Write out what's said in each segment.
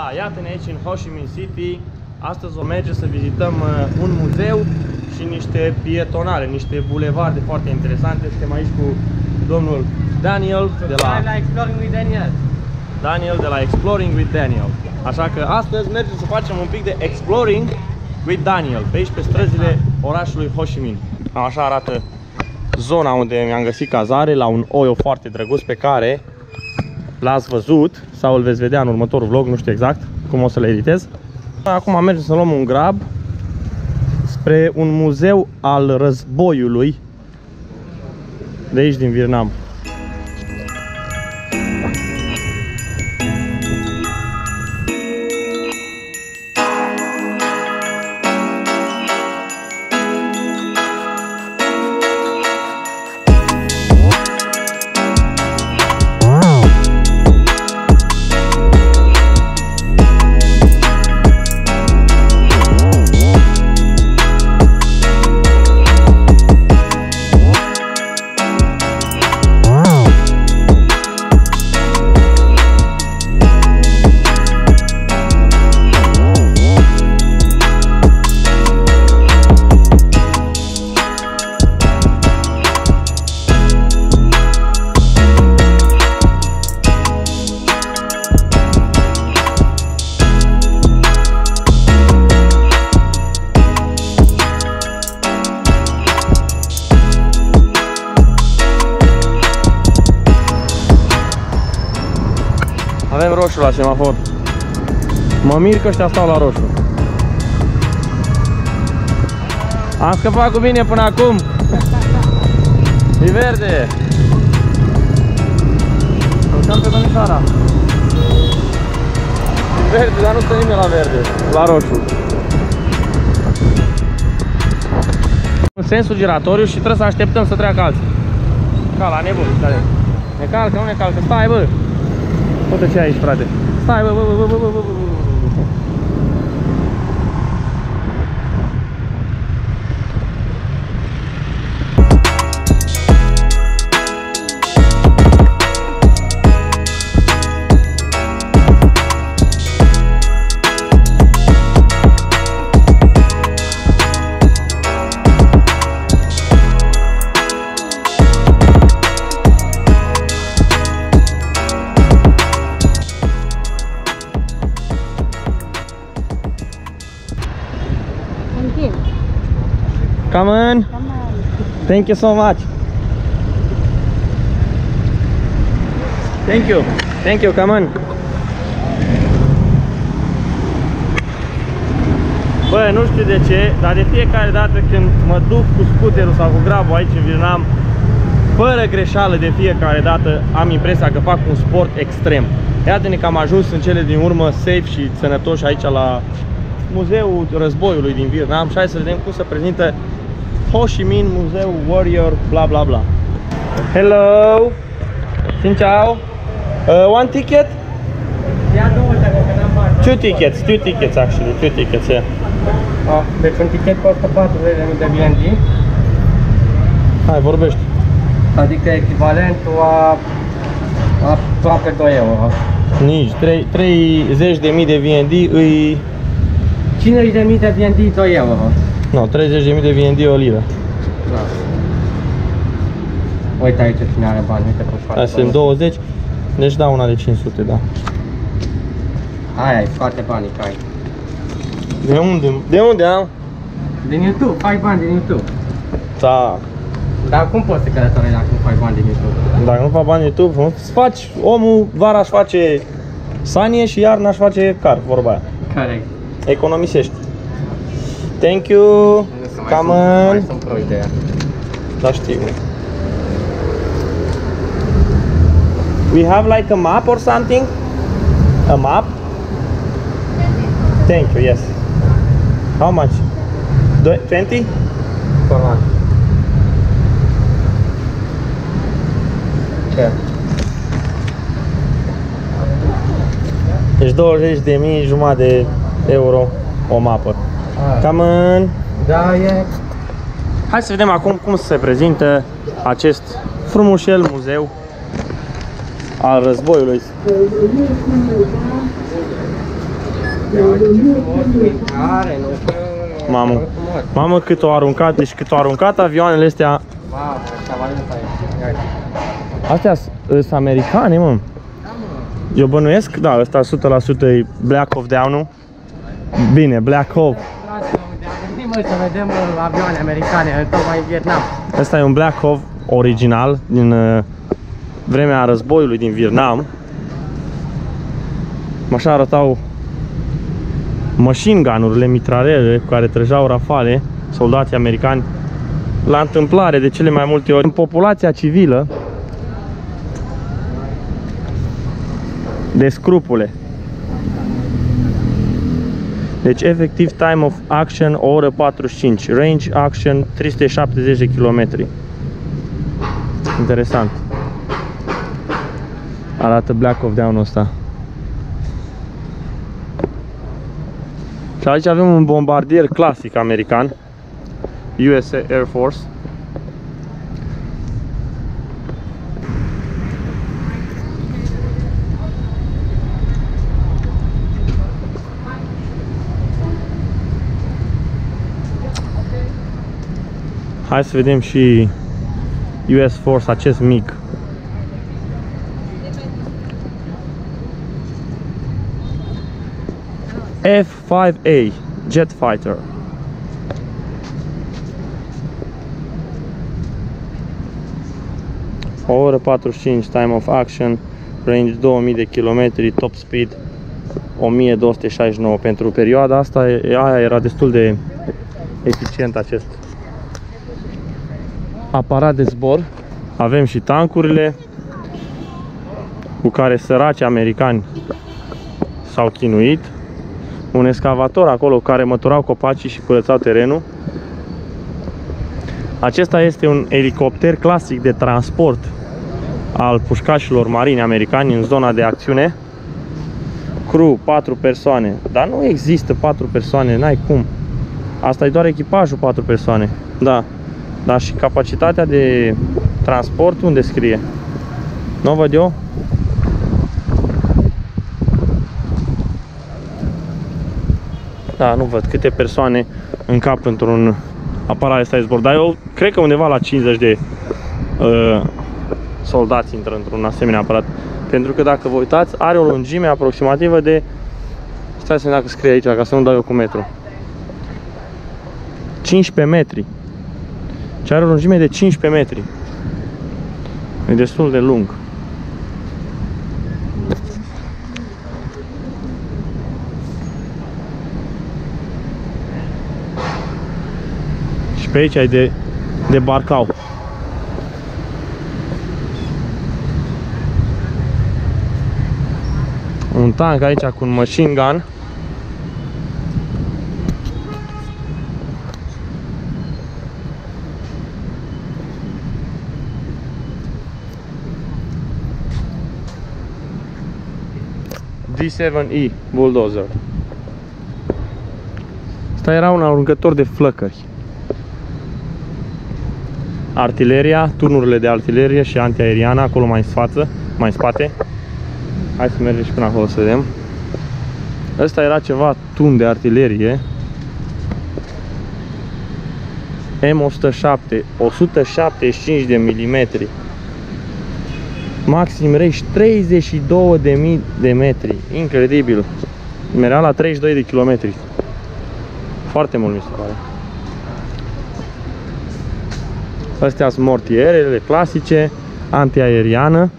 Da, iată-ne aici în Ho Chi Minh City. Astăzi o merge să vizităm un muzeu și niște pietonale, niște bulevarde foarte interesante. Suntem aici cu domnul Daniel de la Exploring with Daniel. Daniel de la Exploring with Daniel. Așa că astăzi mergem să facem un pic de Exploring with Daniel pe aici, pe străzile orașului Ho Chi Minh. Așa arată zona unde mi-am găsit cazare, la un oio foarte drăguț pe care l-ați văzut sau îl veți vedea în următorul vlog, nu știu exact cum o să le editez. Acum mergem să luăm un grab spre un muzeu al războiului de aici din Vietnam. Avem roșu la semafor. Mă mir că ăștia stau la roșu. Am scăpat cu bine până acum. E verde. Căutăm pe domnișoara. E verde, dar nu stă nimeni la verde. La roșu. În sensul giratoriu și trebuie să așteptăm să treacă alții. Ca la nebun. Ne calcă, nu ne calcă. Stai, bă! Uite ce ai aici, frate. Stai, bă. Come on. Come on. Thank you so much. Thank you. Thank you. Come on. Bă, nu știu de ce, dar de fiecare dată când mă duc cu scuterul sau cu grabul aici în Vietnam, fără greșeală de fiecare dată am impresia că fac un sport extrem. Iată-ne că am ajuns în cele din urmă safe și sănătoși aici la Muzeul Războiului din Vietnam și hai să vedem cum se prezintă Ho Chi Minh Muzeu Warrior bla bla bla. Hello! Xin chào! One ticket? Ia două, că n-am bani. Two tickets actually, two tickets, yeah. Deci un ticket costă 4 lei de BND. Hai, vorbești. Adică echivalentul a aproape 2 euro. Nici, 30.000 de BND îi... 50.000 de VND, 2 euro. Nu, 30.000 de VND, o liră. Da. Uite aici cine are bani, uite cum fac. Astea sunt 20, deci da una de 500, da. Aia e foarte bani, ai. De unde am? Din YouTube, fac bani din YouTube. Da. Dar cum poți să călătorești dacă nu faci bani din YouTube? Dacă nu faci bani din YouTube, nu? Îți faci, omul vara își face sanie și iarna își face car, vorba aia. Corect. Economisești. Thank you. Come on. Da, știu. We have like a map or something? A map? Thank you. Yes. How much? 20? For one. Okay. Deci 20.500 de euro o mapă. Come on. Da, e. Hai să vedem acum cum se prezintă acest frumușel muzeu al războiului. Mamă, mamă, cât o aruncat, deci cât o aruncat avioanele astea. Astea sunt americane, mă. Eu bănuiesc, da, ăsta 100% e Black Hawk down-ul. Bine, Black Hawk. Să vedem avioane americane, tocmai în Vietnam. Asta e un Black Hawk original din vremea războiului din Vietnam. Așa arătau machine gun-urile, mitralele cu care trăgeau rafale soldații americani la întâmplare de cele mai multe ori în populația civilă de scrupule. Deci efectiv time of action o oră 45, range action 370 de km. Interesant. Arată Black Hawk Down-ul ăsta. Și aici avem un bombardier clasic american, US Air Force. Hai să vedem și US Force, acest mic. F5A, Jet Fighter. O oră 45, time of action, range 2000 de kilometri, top speed 1269. Pentru perioada asta, aia era destul de eficient acest aparat de zbor. Avem și tancurile cu care săraci americani s-au chinuit. Un excavator acolo care măturau copacii și curățau terenul. Acesta este un elicopter clasic de transport al pușcașilor marini americani în zona de acțiune. Crew, 4 persoane, dar nu există 4 persoane, n-ai cum. Asta e doar echipajul, 4 persoane. Da. Dar și capacitatea de transport, unde scrie? Nu văd eu. Da, nu văd câte persoane încap într-un aparat ăsta de zbor. Dar eu cred că undeva la 50 de soldați intră într-un asemenea aparat. Pentru că dacă vă uitați, are o lungime aproximativă de... Stai să vedem dacă scrie aici, ca să nu dau eu cu metru. 15 metri. Ce are o lungime de 15 metri. E destul de lung. Și pe aici ai debarcau. Un tank aici cu un machine gun. C-7E bulldozer. Asta era un aruncător de flăcări. Artileria, turnurile de artilerie și antiaeriană, acolo mai în față, mai în spate. Hai să mergem și până acolo să vedem. Asta era ceva tun de artilerie. M-107, 175 de milimetri. Maxim range 32.000 de metri. Incredibil. Merea la 32 de kilometri. Foarte mult mi se pare. Astea sunt mortierele clasice, antiaeriană.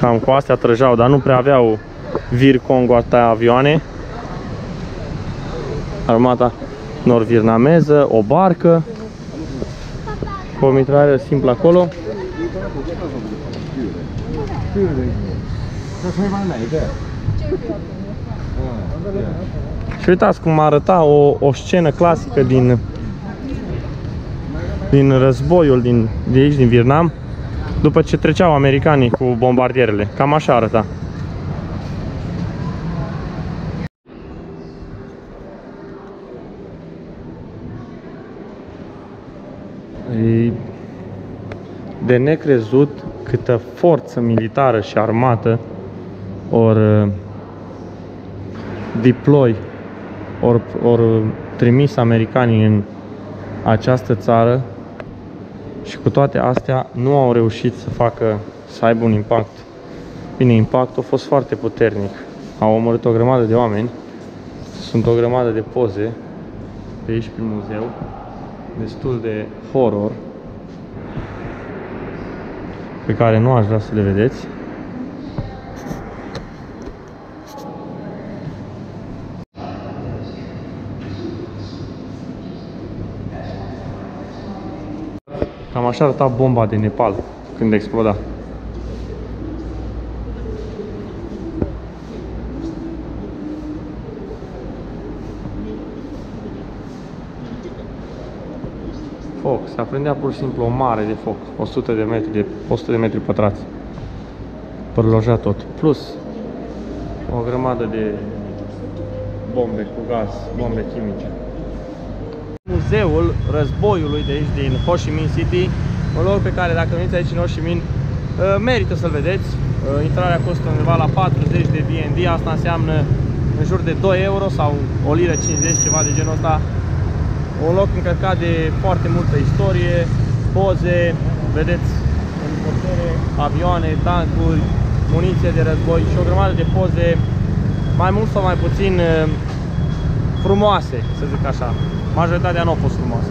Cam cu astea trăgeau, dar nu prea aveau Vircongo avioane. Armata nord-vietnameză, o barcă. Cu o mitralieră simplă acolo. Și uitați cum arăta o scenă clasică din războiul de aici, din Vietnam, după ce treceau americanii cu bombardierele. Cam așa arăta. E de necrezut câtă forță militară și armată ori deploy or trimis americanii în această țară și cu toate astea nu au reușit să facă, să aibă un impact. Bine, impactul a fost foarte puternic. Au omorât o grămadă de oameni, sunt o grămadă de poze pe aici prin muzeu, destul de horror, pe care nu aș vrea să le vedeți. Cam așa arăta bomba de Nepal când exploda. Foc, se aprindea pur și simplu o mare de foc, 100 de metri pătrați. Părlojea tot, plus o grămadă de bombe cu gaz, bombe chimice. Muzeul războiului de aici din Ho Chi Minh City, un loc pe care dacă veniți aici în Ho Chi Minh merită să-l vedeți. Intrarea costă undeva la 40 de BND, asta înseamnă în jur de 2 euro sau 1,50 lei, ceva de genul ăsta. Un loc încărcat de foarte multă istorie, poze, vedeți elicoptere, avioane, tancuri, muniție de război și o grămadă de poze, mai mult sau mai puțin frumoase, să zic așa. Majoritatea nu a fost frumoasă.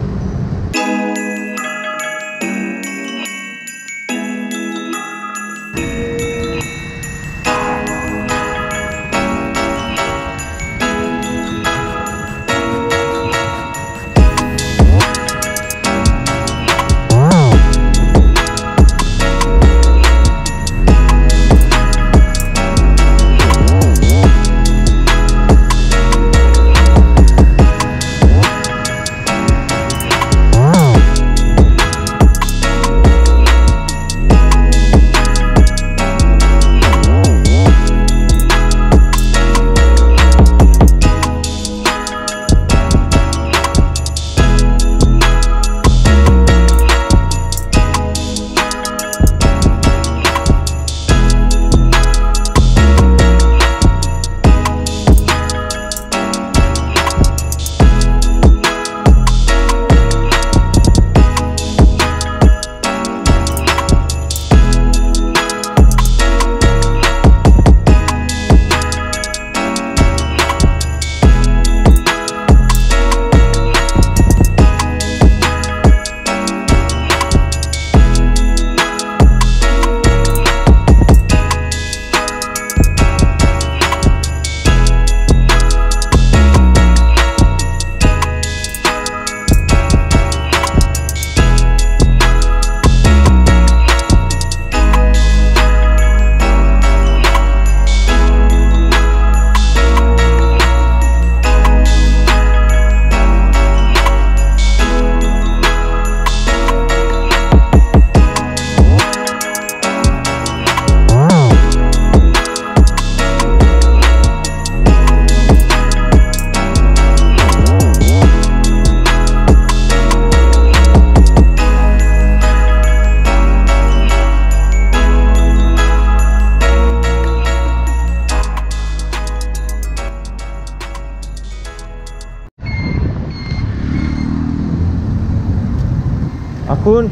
Acum,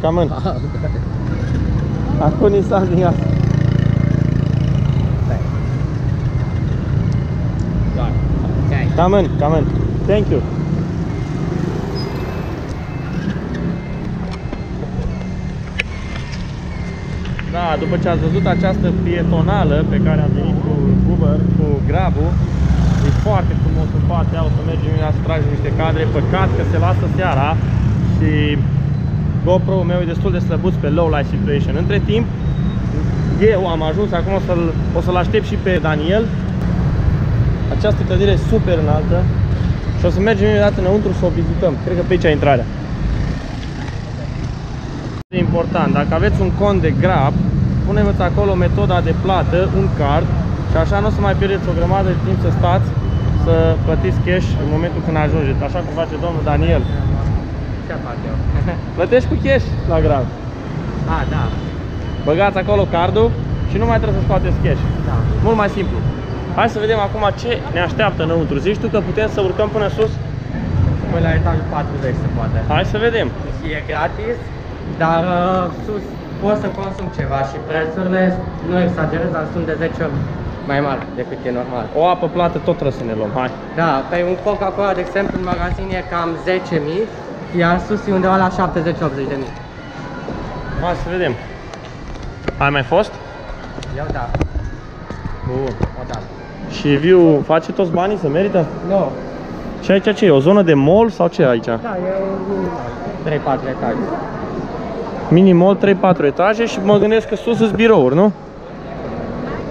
cam în. Acum ni s-a îndiat. Cam în. Thank you. Da, după ce ați văzut această pietonală pe care am venit cu Uber, cu Grab-ul, e foarte frumos în fața, o să mergem la să tragem niște cadre, păcat că se lasă seara și GoPro-ul meu e destul de slăbuț pe low light situation. Între timp, eu am ajuns, acum o să-l aștept și pe Daniel. Această clădire e super înaltă și o să mergem imediat înăuntru să o vizităm. Cred că pe aici e intrarea. E important, dacă aveți un cont de Grab, puneți acolo metoda de plată, un card. Și așa nu o să mai pierdeți o grămadă de timp să stați, să plătiți cash în momentul când ajungeți, așa cum face domnul Daniel. Ce fac eu? Plătești cu cash la Grab. A, da. Băgați acolo cardul și nu mai trebuie să scoateți cash. Da. Mult mai simplu. Hai să vedem acum ce ne așteaptă înăuntru. Zici tu că putem să urcăm până sus? Până la etajul 40 se poate. Hai să vedem. E gratis, dar sus poți să consumi ceva și prețurile, nu exagerez, dar sunt de 10 ori mai mari decât e normal. O apă plată tot trebuie să ne luăm, hai. Da, pe un Coca-Cola, de exemplu, în magazin e cam 10.000, iar sus e undeva la 70-80.000. Hai să vedem. Ai mai fost? Eu da. Bun. O dată. Și view face toți banii, se merită? Nu. No. Și aici ce e? O zonă de mall sau ce aici? Da, e 3-4 etaje. Mini mall 3-4 etaje și mă gândesc că sus sunt birouri, nu?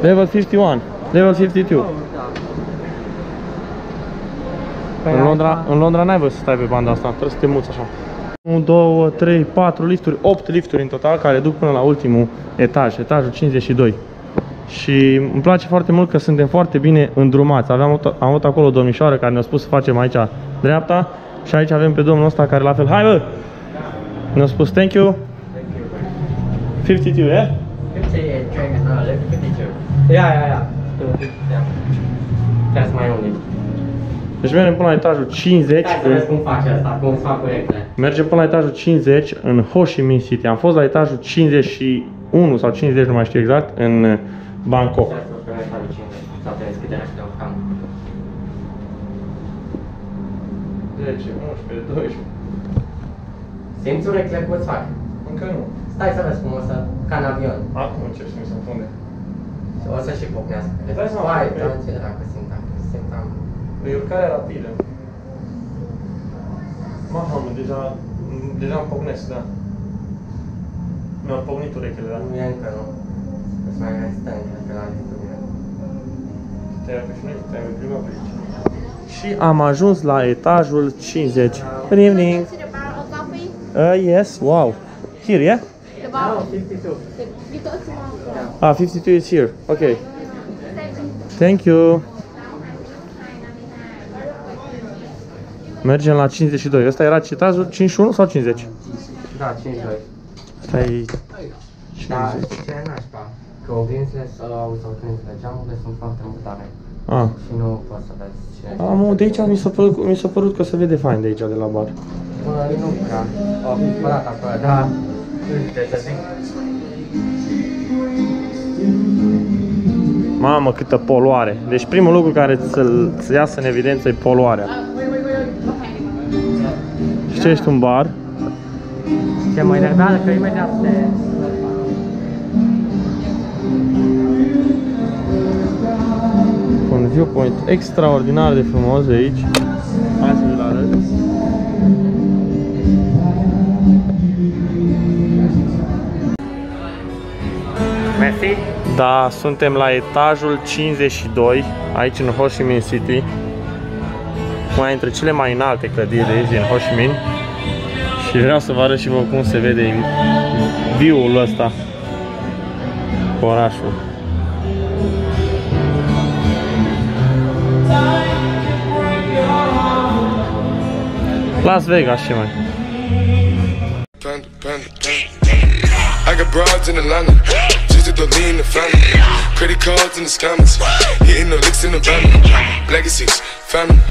Level 51, level 52. Oh, da. În Londra n-ai voie să stai pe banda asta, trebuie să te muți așa. 1, 2, 3, 4 lifturi, 8 lifturi în total care duc până la ultimul etaj, etajul 52. Și îmi place foarte mult că suntem foarte bine îndrumați. Am avut acolo o domnișoară care ne-a spus să facem aici dreapta și aici avem pe domnul ăsta care la fel. Hai bă! Ne-a spus thank you. 52, eh? 52. Ia. Deci mergem până la etajul 50. Hai să vezi cum faci asta, cum fac corectele. Mergem până la etajul 50 în Ho Chi Minh City. Am fost la etajul 51 sau 50, nu mai știu exact, în Bangkok. Simți urechile cum îți fac? Încă nu. Stai să vezi cum o să, ca în avion. Acum încep să mi se înfunde. O să și pocnească. Vai, dar ce dracu simtam. E urcarea rapidă. Mamă, deja îmi pocnesc, da. Mi-au pocnit urechile, da. Nu e încă, nu. Că să mai rezistăm, cred că la liturghie. Te-ai obișnuit, te-ai obișnuit. Și am ajuns la etajul 50. Good evening. Yes, wow. Here, yeah? No, 52. Ah, 52 is here. Okay. Thank you. Mergem la 52. Asta era etajul 51 sau 50? Da, 52. Asta e 50. Da, ce nașpa? Că oglinzile sau oglinzile geamurile sunt foarte mutare. Ah. Și nu poți să vezi ce... Am, de aici mi s-a părut că se vede fain de aici, de la bar. Nu prea. O fi spălat acolo, da. Mamă, câtă poluare! Deci primul lucru care îți iasă în evidență e poluarea. Și ce ești un bar? Ce mă enervează că imediat se... Un viewpoint extraordinar de frumos de aici. Hai să vi-l arăt. Da, suntem la etajul 52, aici în Ho Chi Minh City. Una dintre cele mai înalte clădiri de aici din Ho Chi Minh. Și vreau să vă arăt și vă cum se vede view-ul ăsta cu orașul. Las Vegas și mai. The lean, the family, credit cards and the scammers, hitting the licks in the van, legacies, family.